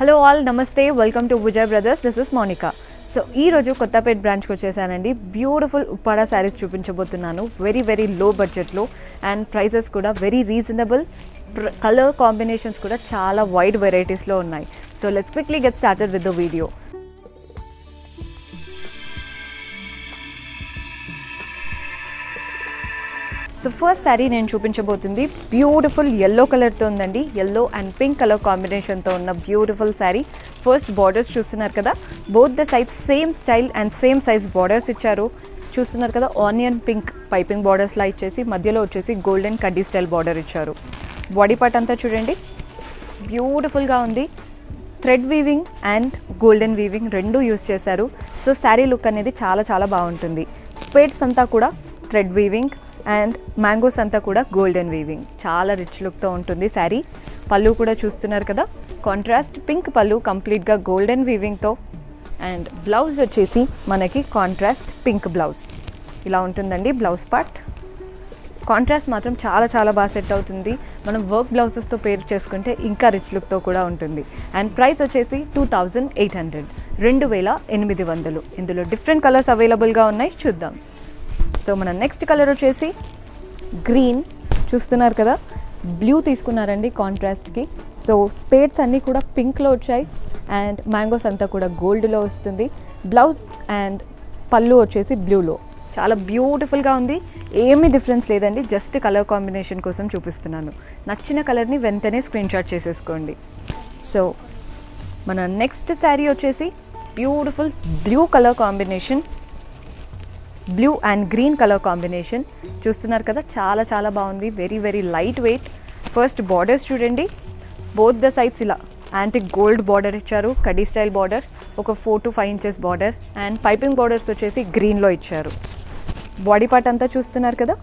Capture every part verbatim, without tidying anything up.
Hello all, Namaste, welcome to Vijay Brothers. This is Monica. So, ee roju Kottapet branch ko chesanandi. Beautiful Uppada sarees chupinchabothunanu. Very very low budget lo and prices kuda very reasonable. Color combinations kuda chala wide varieties lo unnai. So, let's quickly get started with the video. So first saree nenu chupinchabotundi beautiful yellow color tho undandi, yellow and pink color combination tho unna beautiful saree. First borders chustunnaru kada, both the sides same style and same size borders icharu. Chustunnaru kada onion pink piping borders la ichesi madhyalo vachesi golden kaddi style border icharu. Body part anta chudandi beautiful ga undi, thread weaving and golden weaving rendu use chesaru. So saree look anedi chala chala baaguntundi. Spades anta kuda thread weaving and mangoes anta kuda golden weaving, chala rich look tho untundi saree. Pallu kuda chustunar kada, contrast pink pallu complete ga golden weaving tho, and blouse vachesi manaki contrast pink blouse ila untundandi. Blouse part contrast matram chala chala ba set avutundi. Manam work blouses tho pair cheskunte inka rich look tho kuda untundi. And price vachesi two thousand eight hundred, రెండు వేల ఎనిమిది వందలు. ఇందులో different colors available ga unnai chuddam. So mana next color vachesi green chustunar kada, blue తీసుకున్నారండి contrast కి. So shades అన్ని కూడా pink లో వచ్చాయి అండ్ మ్యాంగోస్ అంతా కూడా గోల్డ్ లో వస్తుంది. బ్లౌజ్ అండ్ పళ్ళు వచ్చేసి బ్లూ లో, చాలా బ్యూటిఫుల్ గా ఉంది. ఏమీ డిఫరెన్స్ లేదండి, జస్ట్ కలర్ కాంబినేషన్ కోసం చూపిస్తున్నాను. నచ్చిన కలర్ ని వెంటనే స్క్రీన్ షాట్ చేసేసుకోండి. సో మన నెక్స్ట్ సారీ వచ్చేసి beautiful blue colour combination, blue and green colour combination చూస్తున్నారు కదా, చాలా చాలా బాగుంది. Very very light weight. First borders చూడండి, బోత్ ద సైడ్స్ ఇలా యాంటిక్ గోల్డ్ బార్డర్ ఇచ్చారు, కడీ స్టైల్ బార్డర్, ఒక four to five inches border and piping borders వచ్చేసి గ్రీన్లో ఇచ్చారు. బాడీ పార్ట్ అంతా చూస్తున్నారు కదా,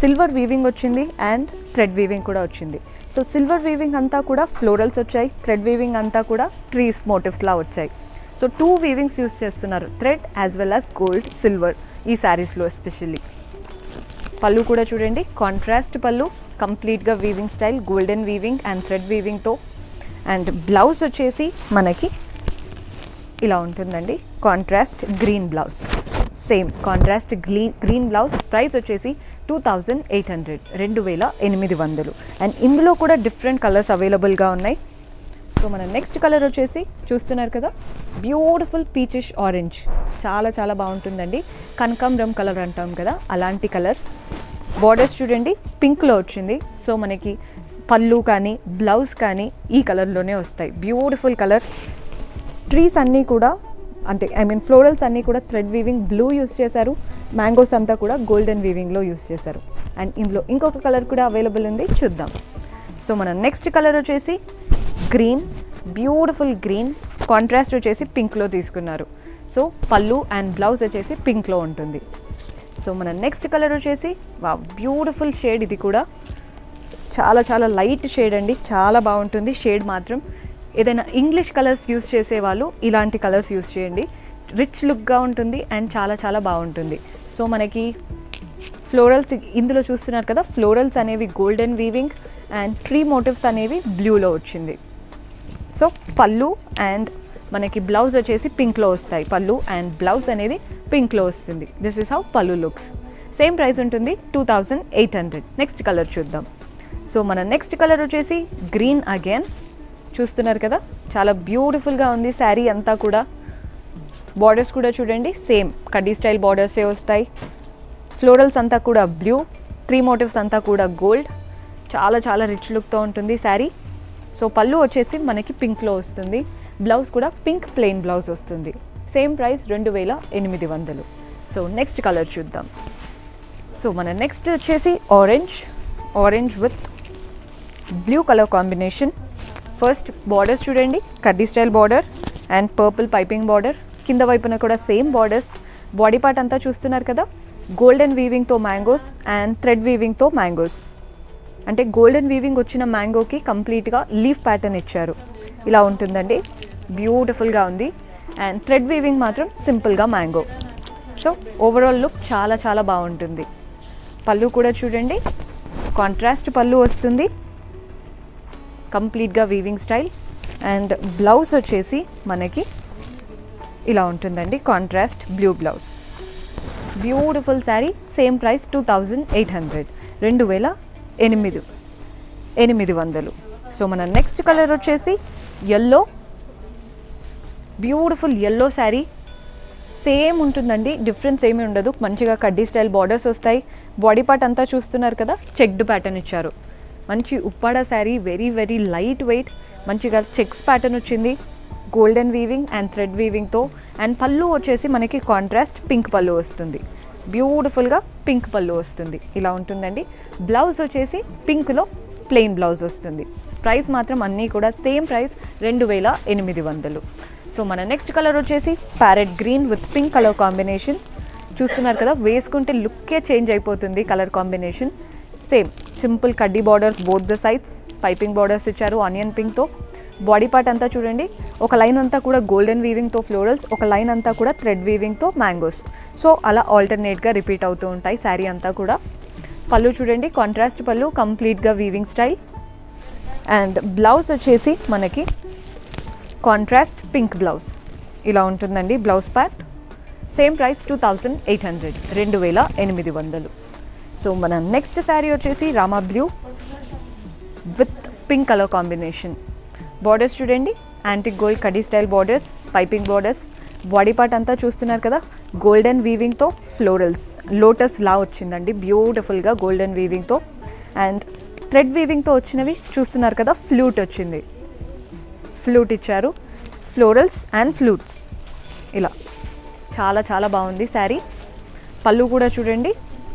సిల్వర్ వీవింగ్ వచ్చింది అండ్ థ్రెడ్ వీవింగ్ కూడా వచ్చింది. సో సిల్వర్ వీవింగ్ అంతా కూడా ఫ్లోరల్స్ వచ్చాయి, థ్రెడ్ వీవింగ్ అంతా కూడా ట్రీస్ మోటివ్స్లా వచ్చాయి. సో టూ వీవింగ్స్ యూస్ చేస్తున్నారు, thread as well as gold silver ఈ శారీస్లో ఎస్పెషల్లీ. పళ్ళు కూడా చూడండి, కాంట్రాస్ట్ పళ్ళు, కంప్లీట్గా weaving style, golden weaving and thread వీవింగ్తో. అండ్ బ్లౌజ్ వచ్చేసి మనకి ఇలా ఉంటుందండి, contrast green blouse, same contrast green green blouse. Price వచ్చేసి టూ థౌజండ్ ఎయిట్ హండ్రెడ్, రెండు వేల ఎనిమిది వందలు. అండ్ ఇందులో కూడా డిఫరెంట్ కలర్స్ అవైలబుల్గా ఉన్నాయి. సో మన నెక్స్ట్ కలర్ వచ్చేసి చూస్తున్నారు కదా, బ్యూటిఫుల్ పీచిష్ ఆరెంజ్, చాలా చాలా బాగుంటుందండి. కనకాంబరం కలర్ అంటాం కదా, అలాంటి కలర్. బార్డర్స్ చూడండి పింక్లో వచ్చింది. సో మనకి పళ్ళు కానీ బ్లౌజ్ కానీ ఈ కలర్లోనే వస్తాయి. Beautiful colour. ట్రీస్ అన్నీ కూడా అంటే ఐ మీన్ ఫ్లోరల్స్ అన్నీ కూడా థ్రెడ్ వీవింగ్ బ్లూ యూస్ చేశారు, మ్యాంగోస్ అంతా కూడా గోల్డెన్ వీవింగ్లో యూస్ చేశారు. అండ్ ఇందులో ఇంకొక కలర్ కూడా అవైలబుల్ ఉంది, చూద్దాం. సో మన నెక్స్ట్ కలర్ వచ్చేసి గ్రీన్, బ్యూటిఫుల్ గ్రీన్, కాంట్రాస్ట్ వచ్చేసి పింక్లో తీసుకున్నారు. సో పళ్ళు అండ్ బ్లౌజ్ వచ్చేసి పింక్లో ఉంటుంది. సో మన నెక్స్ట్ కలర్ వచ్చేసి వా బ్యూటిఫుల్ షేడ్, ఇది కూడా చాలా చాలా లైట్ షేడ్ అండి, చాలా బాగుంటుంది షేడ్ మాత్రం. ఏదైనా ఇంగ్లీష్ కలర్స్ యూస్ చేసేవాళ్ళు ఇలాంటి కలర్స్ యూస్ చేయండి, రిచ్ లుక్గా ఉంటుంది అండ్ చాలా చాలా బాగుంటుంది. సో మనకి ఫ్లోరల్స్ ఇందులో చూస్తున్నారు కదా, ఫ్లోరల్స్ అనేవి golden weaving and tree motifs అనేవి బ్లూలో వచ్చింది. సో పళ్ళు అండ్ మనకి బ్లౌజ్ వచ్చేసి పింక్లో వస్తాయి, పళ్ళు అండ్ బ్లౌజ్ అనేది పింక్లో వస్తుంది. దిస్ ఇస్ హౌ పళ్ళు లుక్స్. సేమ్ ప్రైస్ ఉంటుంది two thousand eight hundred. Next colour చూద్దాం. సో మన నెక్స్ట్ కలర్ వచ్చేసి గ్రీన్ అగైన్ చూస్తున్నారు కదా, చాలా బ్యూటిఫుల్గా ఉంది శారీ అంతా కూడా. బార్డర్స్ కూడా చూడండి సేమ్ కడ్డీ స్టైల్ బార్డర్సే వస్తాయి, ఫ్లోరల్స్ అంతా కూడా బ్లూ, ట్రీ మోటివ్స్ అంతా కూడా గోల్డ్, చాలా చాలా రిచ్ లుక్తో ఉంటుంది శారీ. సో పళ్ళు వచ్చేసి మనకి పింక్లో వస్తుంది, బ్లౌజ్ కూడా పింక్ ప్లెయిన్ బ్లౌజ్ వస్తుంది. సేమ్ ప్రైస్ రెండు వేల ఎనిమిది వందలు. సో నెక్స్ట్ కలర్ చూద్దాం. సో మన నెక్స్ట్ వచ్చేసి orange, orange with blue colour combination. First borders చూడండి, కడ్డీ style border and purple piping border, కింద వైపున కూడా సేమ్ బార్డర్స్. బాడీ పార్ట్ అంతా చూస్తున్నారు కదా, గోల్డెన్ వీవింగ్తో మ్యాంగోస్ అండ్ థ్రెడ్ వీవింగ్తో మ్యాంగోస్. అంటే గోల్డెన్ వీవింగ్ వచ్చిన మ్యాంగోకి కంప్లీట్గా లీఫ్ ప్యాటర్న్ ఇచ్చారు, ఇలా ఉంటుందండి. బ్యూటిఫుల్గా ఉంది అండ్ థ్రెడ్ వీవింగ్ మాత్రం సింపుల్గా మ్యాంగో. సో ఓవరాల్ లుక్ చాలా చాలా బాగుంటుంది. పళ్ళు కూడా చూడండి, కాంట్రాస్ట్ పళ్ళు వస్తుంది, కంప్లీట్గా వీవింగ్ స్టైల్ And blouse వచ్చేసి మనకి ఇలా ఉంటుందండి, contrast blue blouse. Beautiful sari, same price two thousand eight hundred, రెండు వేల ఎనిమిది ఎనిమిది వందలు. సో మన నెక్స్ట్ కలర్ వచ్చేసి yellow, beautiful yellow sari. Same ఉంటుందండి, డిఫరెన్స్ ఏమీ ఉండదు. మంచిగా కడ్డీ స్టైల్ బార్డర్స్ వస్తాయి. బాడీ పార్ట్ అంతా చూస్తున్నారు కదా, చెక్డ్ ప్యాటర్న్ ఇచ్చారు. మంచి Uppada sari, very very light weight. మంచిగా చెక్స్ ప్యాటర్న్ వచ్చింది, గోల్డెన్ వీవింగ్ అండ్ థ్రెడ్ వీవింగ్తో. అండ్ పళ్ళు వచ్చేసి మనకి కాంట్రాస్ట్ పింక్ పళ్ళు వస్తుంది, బ్యూటిఫుల్గా పింక్ పళ్ళు వస్తుంది, ఇలా ఉంటుందండి. బ్లౌజ్ వచ్చేసి పింక్లో ప్లెయిన్ బ్లౌజ్ వస్తుంది. ప్రైస్ మాత్రం అన్నీ కూడా సేమ్ ప్రైస్, రెండు వేల ఎనిమిది వందలు. సో మన నెక్స్ట్ కలర్ వచ్చేసి parrot green with pink colour combination. చూస్తున్నారు కదా, వేసుకుంటే లుక్కే చేంజ్ అయిపోతుంది కలర్ కాంబినేషన్. సేమ్ సింపుల్ కడ్డీ borders both the sides, piping borders ఇచ్చారు ఆనియన్ పింక్తో. బాడీ పార్ట్ అంతా చూడండి, ఒక లైన్ అంతా కూడా గోల్డెన్ వీవింగ్తో ఫ్లోరల్స్, ఒక లైన్ అంతా కూడా థ్రెడ్ వీవింగ్తో మ్యాంగోస్. సో అలా ఆల్టర్నేట్గా రిపీట్ అవుతూ ఉంటాయి శారీ అంతా కూడా. పళ్ళు చూడండి, కాంట్రాస్ట్ పళ్ళు, కంప్లీట్గా వీవింగ్ స్టైల్. అండ్ బ్లౌజ్ వచ్చేసి మనకి కాంట్రాస్ట్ పింక్ బ్లౌజ్, ఇలా ఉంటుందండి blouse part. Same price two thousand eight hundred, రెండు వేల ఎనిమిది వందలు. సో మన నెక్స్ట్ శారీ వచ్చేసి Rama blue with pink colour combination. Borders చూడండి, యాంటిక్ గోల్డ్ కడీ style borders, piping borders. Body part అంతా చూస్తున్నారు కదా, గోల్డెన్ వీవింగ్తో ఫ్లోరల్స్, లోటస్ లా వచ్చిందండి బ్యూటిఫుల్గా గోల్డెన్ వీవింగ్తో. అండ్ థ్రెడ్ వీవింగ్తో వచ్చినవి చూస్తున్నారు కదా, ఫ్లూట్ వచ్చింది, ఫ్లూట్ ఇచ్చారు, ఫ్లోరల్స్ అండ్ ఫ్లూట్స్. ఇలా చాలా చాలా బాగుంది శారీ. పళ్ళు కూడా చూడండి,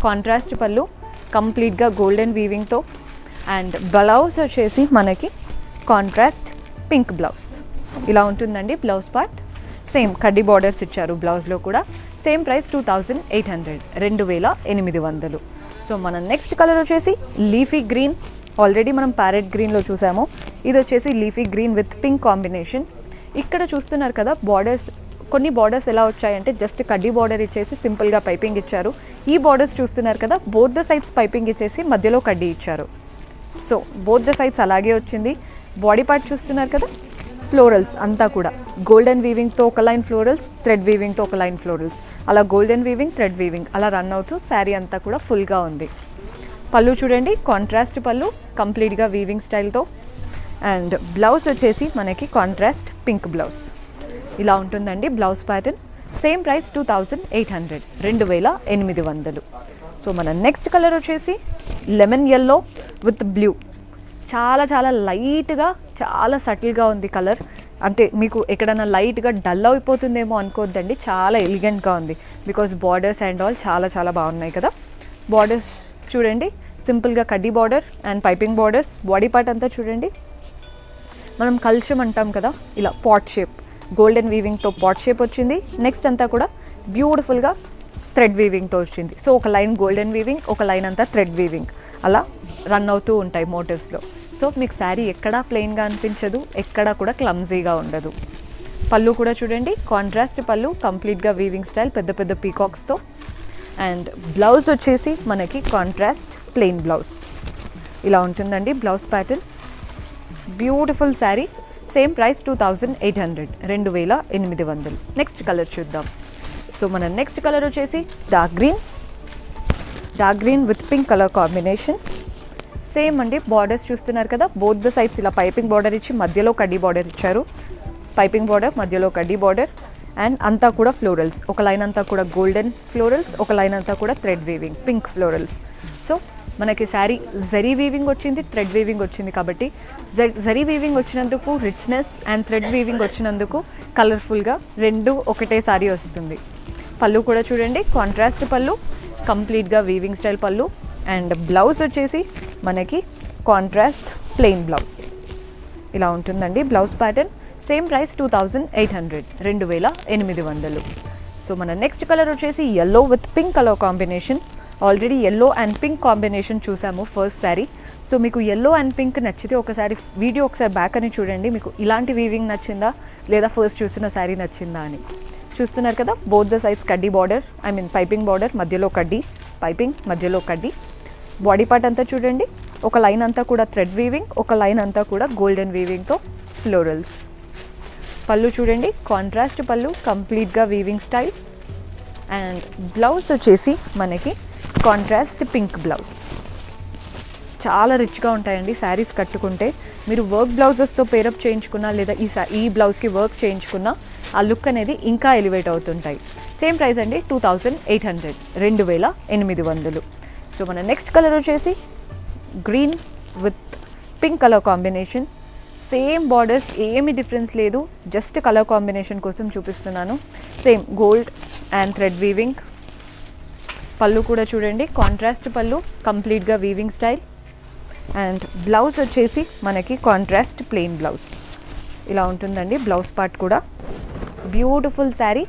కాంట్రాస్ట్ పళ్ళు, కంప్లీట్గా గోల్డెన్ వీవింగ్తో. అండ్ బ్లౌజ్ వచ్చేసి మనకి కాంట్రాస్ట్ పింక్ బ్లౌజ్, ఇలా ఉంటుందండి బ్లౌజ్ పార్ట్. సేమ్ కడ్డీ బార్డర్స్ ఇచ్చారు బ్లౌజ్లో కూడా. Same price two thousand eight hundred, రెండు వేల ఎనిమిది వందలు. సో మన నెక్స్ట్ కలర్ వచ్చేసి లీఫీ గ్రీన్. ఆల్రెడీ మనం ప్యారెట్ గ్రీన్లో చూసాము, ఇది వచ్చేసి leafy green with pink combination. ఇక్కడ చూస్తున్నారు కదా బార్డర్స్, కొన్ని బార్డర్స్ ఎలా వచ్చాయంటే జస్ట్ కడ్డీ బార్డర్ ఇచ్చేసి సింపుల్గా పైపింగ్ ఇచ్చారు. ఈ బార్డర్స్ చూస్తున్నారు కదా, బోత్ ద సైడ్స్ పైపింగ్ ఇచ్చేసి మధ్యలో కడ్డీ ఇచ్చారు. సో బోత్ ద సైడ్స్ అలాగే వచ్చింది. బాడీ పార్ట్ చూస్తున్నారు కదా, ఫ్లోరల్స్ అంతా కూడా గోల్డెన్ వీవింగ్తో ఒక లైన్ ఫ్లోరల్స్, థ్రెడ్ వీవింగ్తో ఒక లైన్ ఫ్లోరల్స్, అలా గోల్డెన్ వీవింగ్ థ్రెడ్ వీవింగ్ అలా రన్ అవుతూ శారీ అంతా కూడా ఫుల్గా ఉంది. పళ్ళు చూడండి, కాంట్రాస్ట్ పళ్ళు, కంప్లీట్గా వీవింగ్ స్టైల్తో. అండ్ బ్లౌజ్ వచ్చేసి మనకి కాంట్రాస్ట్ పింక్ బ్లౌజ్, ఇలా ఉంటుందండి blouse pattern. Same price two thousand eight hundred, రెండు వేల ఎనిమిది వందలు. సో మన నెక్స్ట్ కలర్ వచ్చేసి లెమన్ yellow విత్ బ్లూ. చాలా చాలా లైట్గా, చాలా సటిల్గా ఉంది కలర్. అంటే మీకు ఎక్కడైనా లైట్గా డల్ అయిపోతుందేమో అనుకోద్దండి, చాలా ఎలిగెంట్గా ఉంది. బికాజ్ బార్డర్స్ అండ్ ఆల్ చాలా చాలా బాగున్నాయి కదా. బార్డర్స్ చూడండి, సింపుల్గా కడ్డీ border and piping borders. Body part అంతా చూడండి, మనం కల్చం అంటాం కదా, ఇలా పాట్ షేప్, గోల్డెన్ వీవింగ్తో పాట్ షేప్ వచ్చింది. నెక్స్ట్ అంతా కూడా బ్యూటిఫుల్గా థ్రెడ్ వీవింగ్తో వచ్చింది. సో ఒక లైన్ గోల్డెన్ వీవింగ్, ఒక లైన్ అంతా థ్రెడ్ వీవింగ్, అలా రన్ అవుతూ ఉంటాయి మోటివ్స్లో. సో మీకు శారీ ఎక్కడా ప్లెయిన్గా అనిపించదు, ఎక్కడా కూడా క్లమ్జీగా ఉండదు. పళ్ళు కూడా చూడండి, కాంట్రాస్ట్ పళ్ళు, కంప్లీట్గా వీవింగ్ స్టైల్, పెద్ద పెద్ద పీకాక్స్తో. అండ్ బ్లౌజ్ వచ్చేసి మనకి కాంట్రాస్ట్ ప్లెయిన్ బ్లౌజ్, ఇలా ఉంటుందండి blouse pattern. Beautiful sari. Same price two thousand eight hundred, రెండు వేల ఎనిమిది వందలు. నెక్స్ట్ కలర్ చూద్దాం. సో మన నెక్స్ట్ కలర్ వచ్చేసి dark green, dark green with pink colour combination. Same అండి, బార్డర్స్ చూస్తున్నారు కదా, బోత్ ద సైడ్స్ ఇలా పైపింగ్ బార్డర్ ఇచ్చి మధ్యలో కడ్డీ బార్డర్ ఇచ్చారు. పైపింగ్ బార్డర్, మధ్యలో కడ్డీ బార్డర్, అండ్ అంతా కూడా ఫ్లోరల్స్. ఒక లైన్ అంతా కూడా గోల్డెన్ ఫ్లోరల్స్, ఒక లైన్ అంతా కూడా thread weaving, pink florals. So మనకి శారీ జరీ వీవింగ్ వచ్చింది, థ్రెడ్ వీవింగ్ వచ్చింది కాబట్టి, జరీ వీవింగ్ వచ్చినందుకు రిచ్నెస్ అండ్ థ్రెడ్ వీవింగ్ వచ్చినందుకు కలర్ఫుల్గా రెండు ఒకటే శారీ వస్తుంది. పళ్ళు కూడా చూడండి, కాంట్రాస్ట్ పళ్ళు, కంప్లీట్గా వీవింగ్ స్టైల్ పళ్ళు. అండ్ బ్లౌజ్ వచ్చేసి మనకి కాంట్రాస్ట్ ప్లెయిన్ బ్లౌజ్, ఇలా ఉంటుందండి blouse pattern. Same price two thousand eight hundred, రెండు వేల ఎనిమిది వందలు. సో మన నెక్స్ట్ కలర్ వచ్చేసి yellow with pink colour combination. Already yellow and pink combination చూసాము ఫస్ట్ శారీ. సో మీకు yellow అండ్ పింక్ నచ్చితే ఒకసారి వీడియో ఒకసారి బ్యాక్ అని చూడండి, మీకు ఇలాంటి వీవింగ్ నచ్చిందా లేదా ఫస్ట్ చూసిన శారీ నచ్చిందా అని. చూస్తున్నారు కదా, బోత్ ద సైడ్స్ కడ్డీ border, I mean piping border, మధ్యలో కడ్డీ, పైపింగ్ మధ్యలో కడ్డీ. బాడీ పార్ట్ అంతా చూడండి, ఒక లైన్ అంతా కూడా థ్రెడ్ వీవింగ్, ఒక లైన్ అంతా కూడా గోల్డెన్ వీవింగ్తో. ఫ్లోరల్స్. పళ్ళు చూడండి, కాంట్రాస్ట్ పళ్ళు, కంప్లీట్గా వీవింగ్ స్టైల్. అండ్ బ్లౌజ్ వచ్చేసి మనకి కాంట్రాస్ట్ పింక్ బ్లౌజ్. చాలా రిచ్గా ఉంటాయండి శారీస్ కట్టుకుంటే. మీరు వర్క్ బ్లౌజెస్తో పేరప్ చేయించుకున్నా లేదా ఈ ఈ బ్లౌజ్కి వర్క్ చేయించుకున్నా ఆ లుక్ అనేది ఇంకా ఎలివేట్ అవుతుంటాయి. సేమ్ ప్రైస్ అండి టూ థౌజండ్ ఎయిట్ హండ్రెడ్, రెండు వేల ఎనిమిది వందలు. సో మన నెక్స్ట్ కలర్ వచ్చేసి green with pink colour combination. Same borders, ఏమి డిఫరెన్స్ లేదు, జస్ట్ కలర్ కాంబినేషన్ కోసం చూపిస్తున్నాను. Same gold and thread weaving. పళ్ళు కూడా చూడండి, కాంట్రాస్ట్ పళ్ళు, కంప్లీట్గా వీవింగ్ స్టైల్. అండ్ బ్లౌజ్ వచ్చేసి మనకి కాంట్రాస్ట్ ప్లెయిన్ బ్లౌజ్ ఇలా ఉంటుందండి. బ్లౌజ్ పార్ట్ కూడా beautiful sari.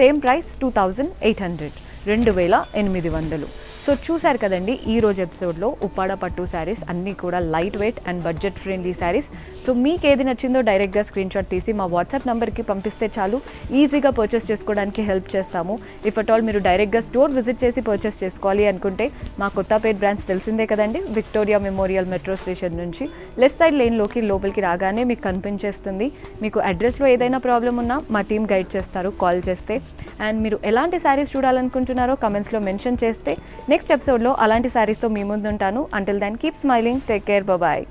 Same price two thousand eight hundred, రెండు వేల ఎనిమిది వందలు. సో చూసారు కదండి ఈరోజు ఎపిసోడ్లో ఉప్పాడ పట్టు శారీస్ అన్నీ కూడా light weight and budget friendly saris. So మీకు ఏది నచ్చిందో డైరెక్ట్గా స్క్రీన్ షాట్ తీసి మా వాట్సాప్ నెంబర్కి పంపిస్తే చాలు, ఈజీగా పర్చేస్ చేసుకోవడానికి హెల్ప్ చేస్తాము. ఇఫ్ అట్ ఆల్ మీరు డైరెక్ట్గా స్టోర్ విజిట్ చేసి పర్చేస్ చేసుకోవాలి అనుకుంటే మా కొత్తపేట్ బ్రాంచ్ తెలిసిందే కదండి, విక్టోరియా మెమోరియల్ మెట్రో స్టేషన్ నుంచి లెఫ్ట్ సైడ్ లేన్లోకి లోపలికి రాగానే మీకు కనిపించేస్తుంది. మీకు అడ్రస్లో ఏదైనా ప్రాబ్లం ఉన్నా మా టీం గైడ్ చేస్తారు కాల్ చేస్తే. అండ్ మీరు ఎలాంటి శారీస్ చూడాలనుకుంటున్నారో కమెంట్స్లో మెన్షన్ చేస్తే నెక్స్ట్ ఎపిసోడ్లో అలాంటి శారీస్తో మీ ముందు ఉంటాను. Until then keep smiling, take care, bye.